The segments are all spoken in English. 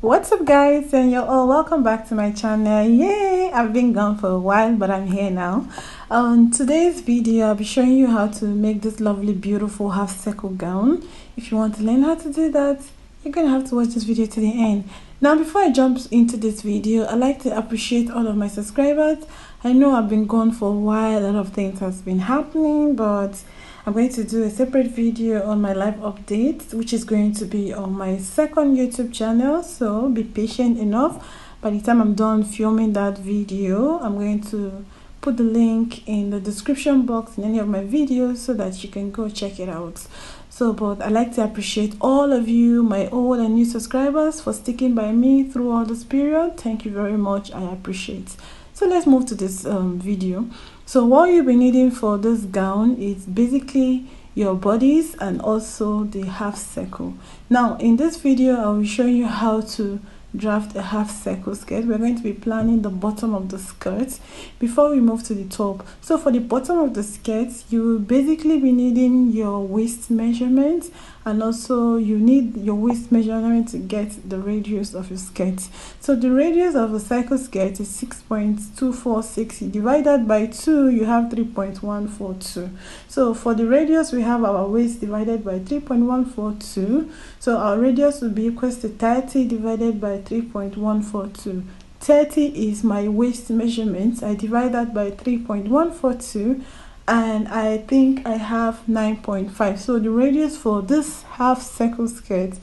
What's up guys, and you're all welcome back to my channel. Yay, I've been gone for a while, but I'm here now. On today's video I'll be showing you how to make this lovely beautiful half circle gown. If you want to learn how to do that, you're gonna have to watch this video to the end. Now before I jump into this video, I'd like to appreciate all of my subscribers. I know I've been gone for a while, a lot of things has been happening, but I'm going to do a separate video on my live update, which is going to be on my second YouTube channel, so be patient enough. By the time I'm done filming that video, I'm going to put the link in the description box in any of my videos so that you can go check it out. So, but I'd like to appreciate all of you, my old and new subscribers, for sticking by me through all this period. Thank you very much, I appreciate. So let's move to this video. So what you'll be needing for this gown is basically your bodice and also the half circle. Now in this video I will show you how to draft a half circle skirt. We're going to be planning the bottom of the skirt before we move to the top. So for the bottom of the skirt, you will basically be needing your waist measurement, and also you need your waist measurement to get the radius of your skirt. So the radius of a circle skirt is 6.246. Divided by 2, you have 3.142. So for the radius, we have our waist divided by 3.142. So our radius will be equals to 30 divided by 3.142. 30 is my waist measurement. I divide that by 3.142. And I think I have 9.5. So the radius for this half circle skirt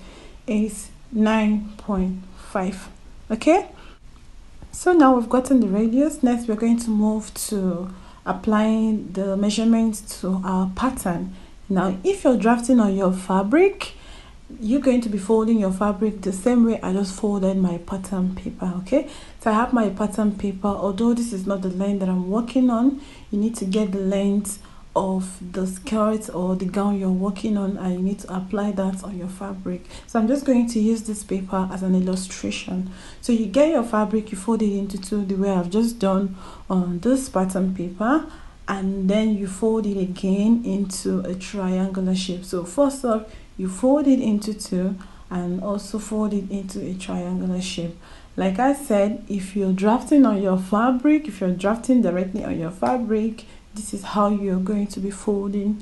is 9.5. okay, so now we've gotten the radius. Next we're going to move to applying the measurements to our pattern. Now if you're drafting on your fabric, you're going to be folding your fabric the same way I just folded my pattern paper. Okay, so I have my pattern paper, although this is not the length that I'm working on. You need to get the length of the skirt or the gown you're working on, and you need to apply that on your fabric. So I'm just going to use this paper as an illustration. So you get your fabric, you fold it into two the way I've just done on this pattern paper, and then you fold it again into a triangular shape. So first off, you fold it into two and also fold it into a triangular shape. Like I said, if you're drafting on your fabric, if you're drafting directly on your fabric, this is how you're going to be folding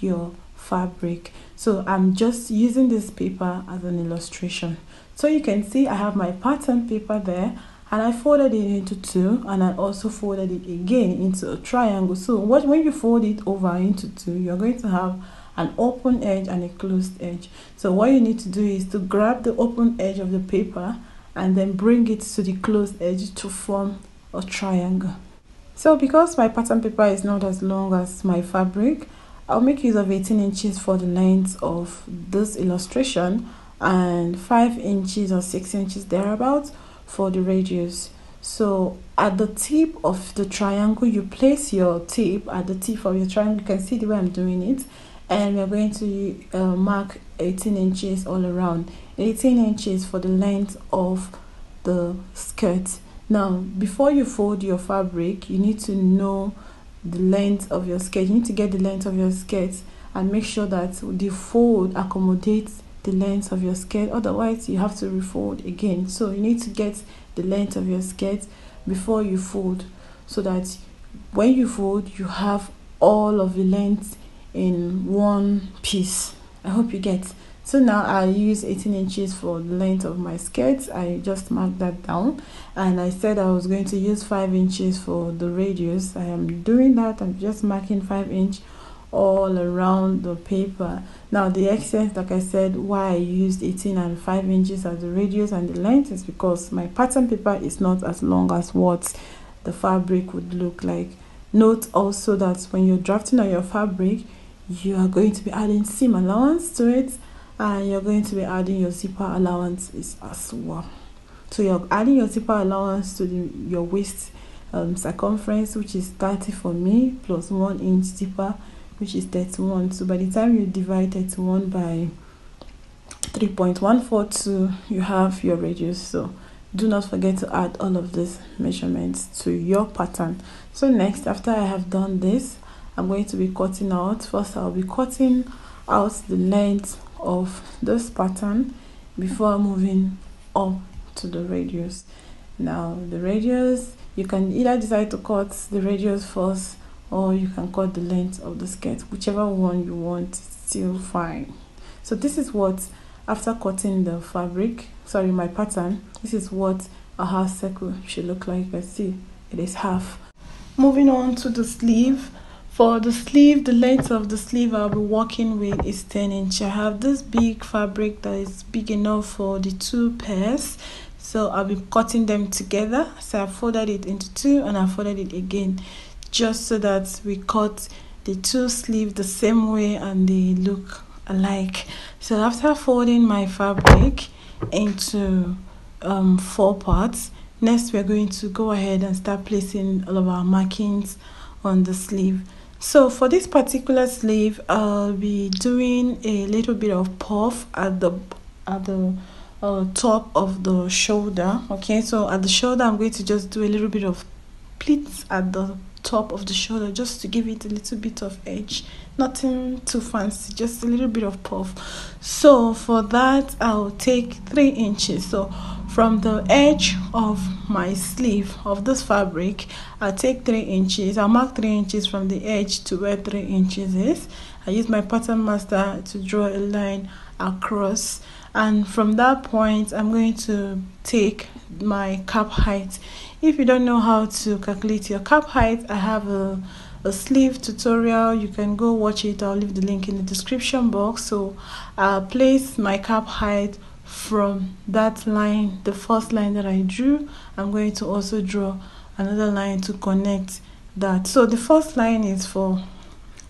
your fabric. So I'm just using this paper as an illustration. So you can see I have my pattern paper there, and I folded it into two, and I also folded it again into a triangle. So when you fold it over into two, you're going to have an open edge and a closed edge. So what you need to do is to grab the open edge of the paper and then bring it to the closed edge to form a triangle. So because my pattern paper is not as long as my fabric, I'll make use of 18 inches for the length of this illustration, and 5 inches or 6 inches thereabouts for the radius. So at the tip of the triangle, you place your tip at the tip of your triangle. You can see the way I'm doing it. And we're going to mark 18 inches all around. 18 inches for the length of the skirt. Now before you fold your fabric, you need to know the length of your skirt. You need to get the length of your skirt and make sure that the fold accommodates the length of your skirt, otherwise you have to refold again. So you need to get the length of your skirt before you fold, so that when you fold you have all of the length in one piece. I hope you get. So now I use 18 inches for the length of my skirt. I just marked that down, and I said I was going to use 5 inches for the radius. I am doing that. I'm just marking 5 inch all around the paper. Now the excess, like I said, why I used 18 and 5 inches as the radius and the length is because my pattern paper is not as long as what the fabric would look like. Note also that when you're drafting on your fabric, you are going to be adding seam allowance to it, and you're going to be adding your zipper allowances as well. So you're adding your zipper allowance to your waist circumference, which is 30 for me, plus 1 inch zipper, which is 31. So by the time you divide 31 by 3.142, you have your radius. So do not forget to add all of these measurements to your pattern. So next, after I have done this, I'm going to be cutting out. First I'll be cutting out the length of this pattern before moving up to the radius. Now the radius, you can either decide to cut the radius first, or you can cut the length of the skirt, whichever one you want, still fine. So this is what, after cutting the fabric, sorry, my pattern, this is what a half circle should look like. You can see it is half. Moving on to the sleeve. For the sleeve, the length of the sleeve I'll be working with is 10 inches. I have this big fabric that is big enough for the two pairs, so I'll be cutting them together. So I folded it into two and I folded it again, just so that we cut the two sleeves the same way and they look alike. So after folding my fabric into four parts, next we're going to go ahead and start placing all of our markings on the sleeve. So for this particular sleeve, I'll be doing a little bit of puff at the top of the shoulder. Okay, so at the shoulder I'm going to just do a little bit of pleats at the top of the shoulder, just to give it a little bit of edge, nothing too fancy, just a little bit of puff. So for that, I'll take 3 inches. So from the edge of my sleeve of this fabric, I'll take 3 inches. I'll mark 3 inches from the edge to where 3 inches is. I use my pattern master to draw a line across, and from that point I'm going to take my cap height. If you don't know how to calculate your cap height, I have a sleeve tutorial, you can go watch it. I'll leave the link in the description box. So I'll place my cap height from that line, the first line that I drew. I'm going to also draw another line to connect that. So the first line is for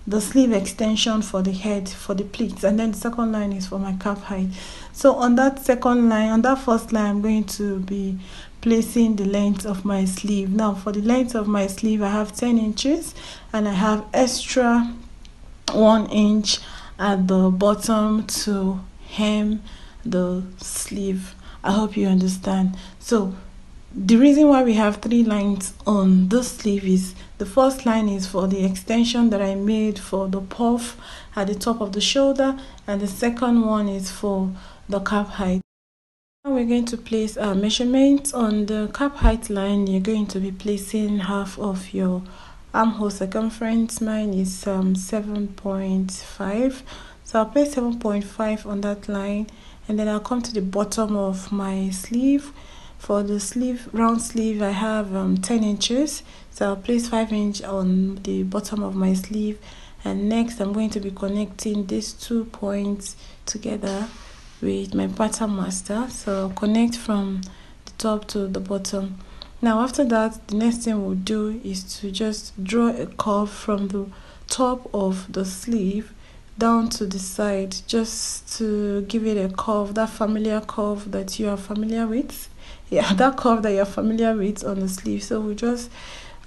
the sleeve extension for the head, for the pleats, and then the second line is for my cap height. So on that second line, on that first line, I'm going to be placing the length of my sleeve. Now for the length of my sleeve, I have 10 inches and I have extra 1 inch at the bottom to hem the sleeve. I hope you understand. So the reason why we have 3 lines on this sleeve is the first line is for the extension that I made for the puff at the top of the shoulder, and the second one is for the cap height. Now we're going to place our measurements on the cap height line. You're going to be placing half of your armhole circumference. Mine is 7.5, so I'll place 7.5 on that line, and then I'll come to the bottom of my sleeve. For the sleeve, round sleeve, I have 10 inches, so I'll place 5 inch on the bottom of my sleeve, and next I'm going to be connecting these 2 points together with my pattern master. So I'll connect from the top to the bottom. Now after that, the next thing we'll do is to just draw a curve from the top of the sleeve down to the side, just to give it a curve, that familiar curve that you are familiar with. Yeah, that curve that you're familiar with on the sleeve. So we just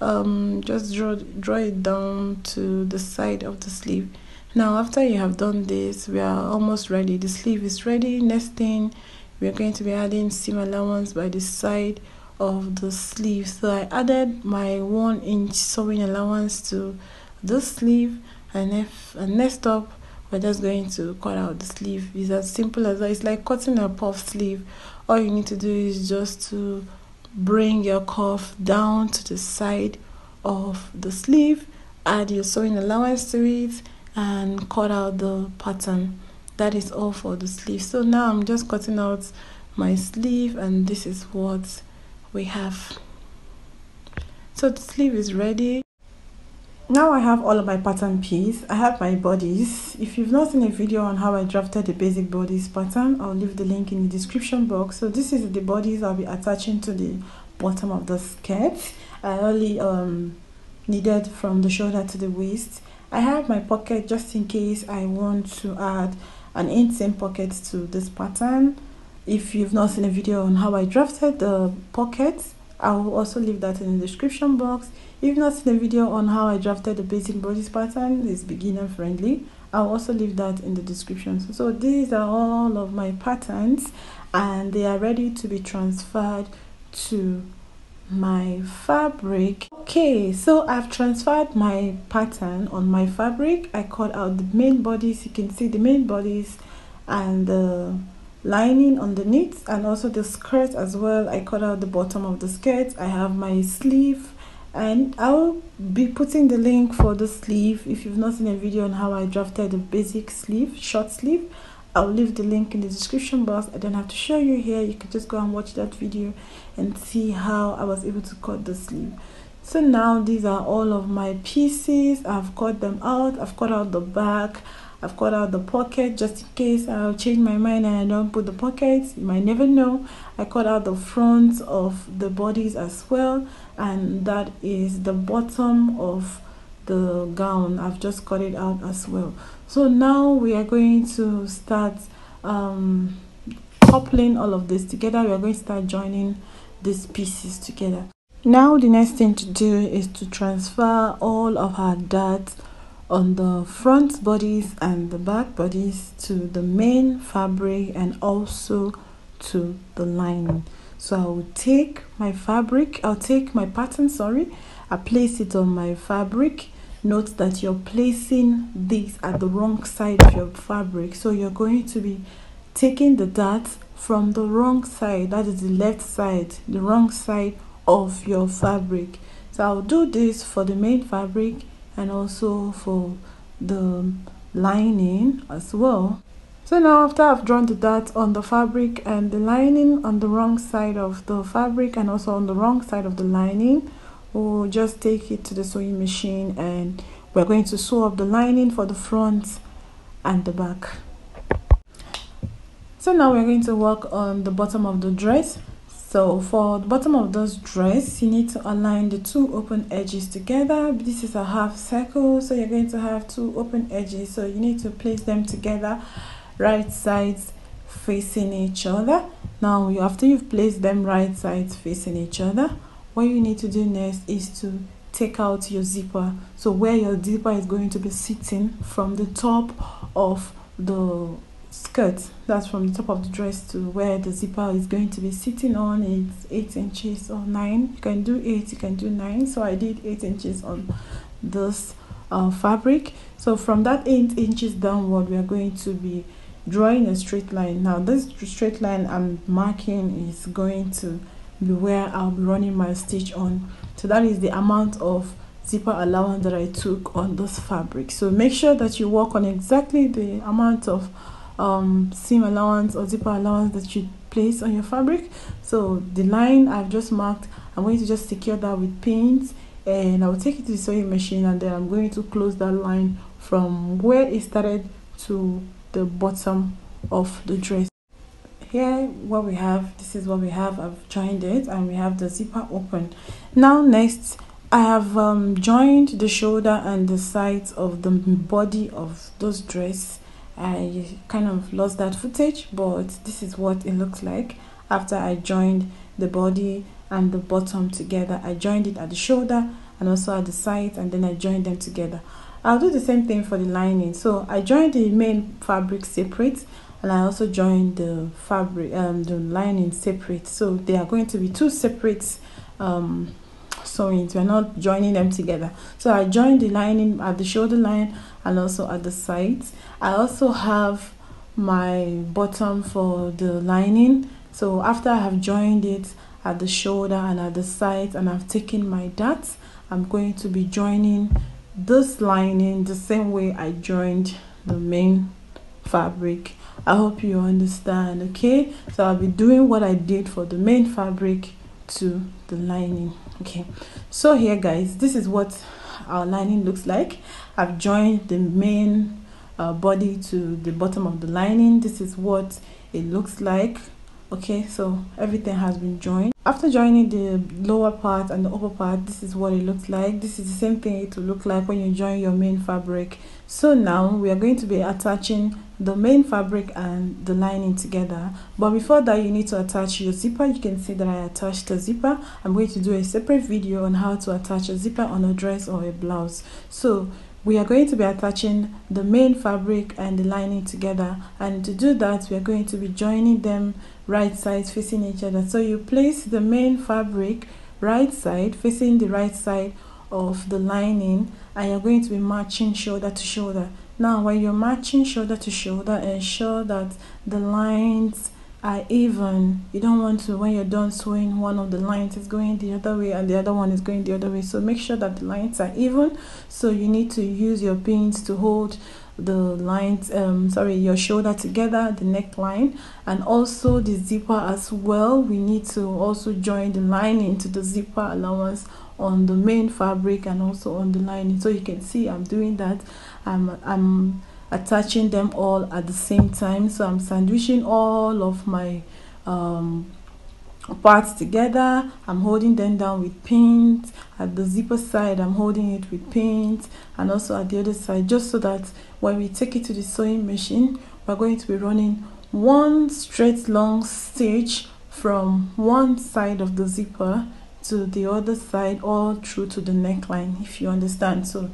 draw it down to the side of the sleeve. Now after you have done this, we are almost ready. The sleeve is ready. Next thing, we are going to be adding seam allowance by the side of the sleeve. So I added my 1 inch sewing allowance to the sleeve, and next up we're just going to cut out the sleeve. It's as simple as that. It's like cutting a puff sleeve. All you need to do is just to bring your cuff down to the side of the sleeve, add your sewing allowance to it, and cut out the pattern. That is all for the sleeve. So now I'm just cutting out my sleeve, and this is what we have. So the sleeve is ready. Now I have all of my pattern piece. I have my bodies. If you've not seen a video on how I drafted the basic bodies pattern, I'll leave the link in the description box. So this is the bodies I'll be attaching to the bottom of the skirt. I only needed from the shoulder to the waist. I have my pocket just in case I want to add an inseam pocket to this pattern. If you've not seen a video on how I drafted the pockets, I will also leave that in the description box. If you've not seen a video on how I drafted the basic bodice pattern, it's beginner friendly, I'll also leave that in the description. So these are all of my patterns, and they are ready to be transferred to my fabric. Okay, so I've transferred my pattern on my fabric. I cut out the main bodies. You can see the main bodies and the lining underneath, and also the skirt as well. I cut out the bottom of the skirt. I have my sleeve, and I'll be putting the link for the sleeve. If you've not seen a video on how I drafted the basic sleeve, short sleeve, I'll leave the link in the description box. I don't have to show you here. You can just go and watch that video and see how I was able to cut the sleeve. So now these are all of my pieces. I've cut them out. I've cut out the back. I've cut out the pocket just in case I'll change my mind and I don't put the pockets. You might never know. I cut out the front of the bodies as well, and that is the bottom of the gown. I've just cut it out as well. So now we are going to start coupling all of this together. We are going to start joining these pieces together. Now the next thing to do is to transfer all of our darts on the front bodies and the back bodies to the main fabric and also to the lining. So I'll take my pattern, I place it on my fabric. Note that you're placing these at the wrong side of your fabric, so you're going to be taking the darts from the wrong side, that is the left side, the wrong side of your fabric. So I'll do this for the main fabric and also for the lining as well. So now after I've drawn the dart on the fabric and the lining on the wrong side of the fabric and also on the wrong side of the lining, we'll just take it to the sewing machine and we're going to sew up the lining for the front and the back. So now we're going to work on the bottom of the dress. So for the bottom of this dress, you need to align the two open edges together. This is a half circle, so you're going to have two open edges. So you need to place them together, right sides facing each other. Now, after you've placed them right sides facing each other, what you need to do next is to take out your zipper. So where your zipper is going to be sitting from the top of the skirt, that's from the top of the dress to where the zipper is going to be sitting on, it's 8 inches or 9. You can do 8, you can do 9. So I did 8 inches on this fabric. So from that 8 inches downward, we are going to be drawing a straight line. Now this straight line I'm marking is going to be where I'll be running my stitch on. So that is the amount of zipper allowance that I took on this fabric. So make sure that you work on exactly the amount of seam allowance or zipper allowance that you place on your fabric. So the line I've just marked, I'm going to just secure that with pins, and I'll take it to the sewing machine, and then I'm going to close that line from where it started to the bottom of the dress. Here what we have, this is what we have. I've joined it and we have the zipper open. Now next I have joined the shoulder and the sides of the body of this dress. I kind of lost that footage, but this is what it looks like after I joined the body and the bottom together. I joined it at the shoulder and also at the side, and then I joined them together. I'll do the same thing for the lining. So I joined the main fabric separate, and I also joined the fabric the lining separate. So they are going to be two separate sewings. We're not joining them together. So I joined the lining at the shoulder line and also at the sides. I also have my bottom for the lining. So after I have joined it at the shoulder and at the sides, and I've taken my darts, I'm going to be joining this lining the same way I joined the main fabric. I hope you understand. Okay, so I'll be doing what I did for the main fabric to the lining. Okay, so here guys, this is what our lining looks like. I've joined the main body to the bottom of the lining. This is what it looks like. Okay, so everything has been joined. After joining the lower part and the upper part, this is what it looks like. This is the same thing it will look like when you join your main fabric. So now we are going to be attaching the main fabric and the lining together, but before that you need to attach your zipper. You can see that I attached a zipper. I'm going to do a separate video on how to attach a zipper on a dress or a blouse. So we are going to be attaching the main fabric and the lining together, and to do that we are going to be joining them right sides facing each other. So you place the main fabric right side facing the right side of the lining, and you're going to be matching shoulder to shoulder. Now when you're matching shoulder to shoulder, ensure that the lines are even. You don't want to, when you're done sewing, one of the lines is going the other way and the other one is going the other way. So make sure that the lines are even. So you need to use your pins to hold the lines, your shoulder together, the neckline, and also the zipper as well. We need to also join the lining to the zipper allowance on the main fabric and also on the lining. So you can see I'm doing that. I'm attaching them all at the same time. So I'm sandwiching all of my parts together. I'm holding them down with pins. At the zipper side, I'm holding it with pins, and also at the other side, just so that when we take it to the sewing machine, we're going to be running one straight long stitch from one side of the zipper to the other side, all through to the neckline, if you understand. So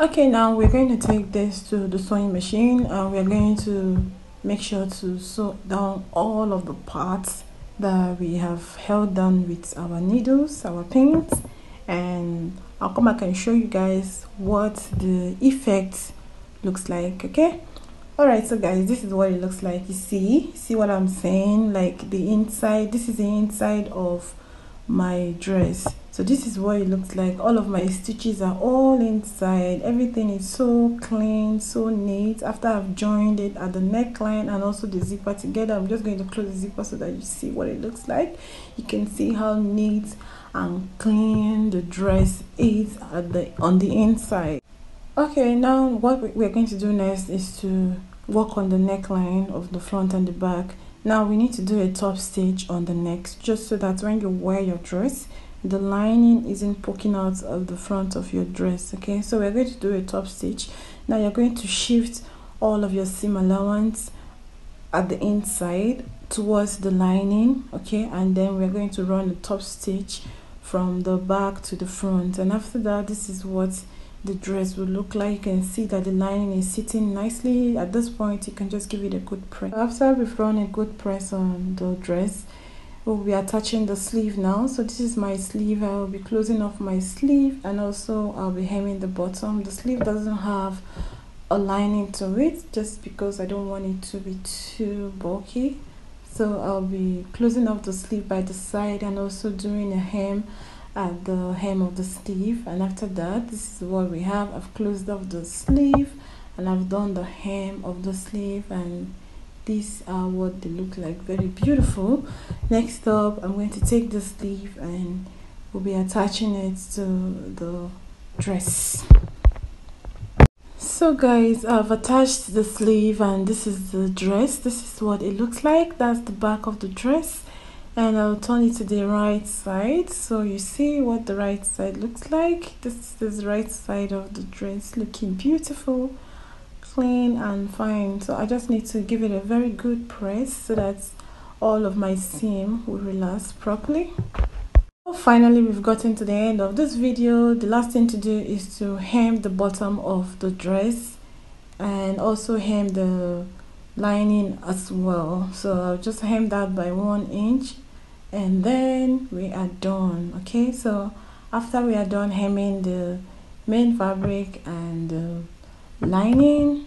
okay, now we're going to take this to the sewing machine and we're going to make sure to sew down all of the parts that we have held down with our needles, our pins, and I'll come back and show you guys what the effect looks like. Okay, all right, so guys, this is what it looks like. You see what I'm saying, like the inside. This is the inside of my dress. So this is what it looks like. All of my stitches are all inside. Everything is so clean, so neat. After I've joined it at the neckline and also the zipper together, I'm just going to close the zipper so that you see what it looks like. You can see how neat and clean the dress is on the inside. Okay, now what we're going to do next is to work on the neckline of the front and the back. Now we need to do a top stitch on the neck, just so that when you wear your dress, the lining isn't poking out of the front of your dress. Okay, so we're going to do a top stitch. Now you're going to shift all of your seam allowance at the inside towards the lining, okay, and then we're going to run the top stitch from the back to the front. And after that, this is what the dress will look like. You can see that the lining is sitting nicely. At this point, you can just give it a good press. After we've run a good press on the dress, we'll be attaching the sleeve now. So this is my sleeve. I will be closing off my sleeve, and also I'll be hemming the bottom. The sleeve doesn't have a lining to it, just because I don't want it to be too bulky. So I'll be closing off the sleeve by the side and also doing a hem at the hem of the sleeve. And after that, this is what we have. I've closed off the sleeve and I've done the hem of the sleeve, and these are what they look like. Very beautiful. Next up, I'm going to take the sleeve and we'll be attaching it to the dress. So guys, I've attached the sleeve and this is the dress. This is what it looks like. That's the back of the dress, and I'll turn it to the right side so you see what the right side looks like. This is the right side of the dress, looking beautiful, clean and fine. So I just need to give it a very good press so that all of my seam will relax properly. So finally, we've gotten to the end of this video. The last thing to do is to hem the bottom of the dress and also hem the lining as well. So I'll just hem that by 1 inch and then we are done. Okay, so after we are done hemming the main fabric and the lining,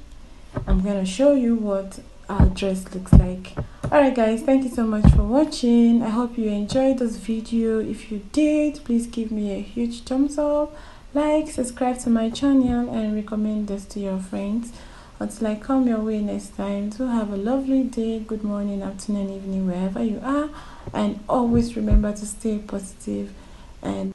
I'm gonna show you what our dress looks like. All right guys, thank you so much for watching. I hope you enjoyed this video. If you did, please give me a huge thumbs up, like, subscribe to my channel, and recommend this to your friends. Until I come your way next time, do have a lovely day, good morning, afternoon, evening, wherever you are, and always remember to stay positive and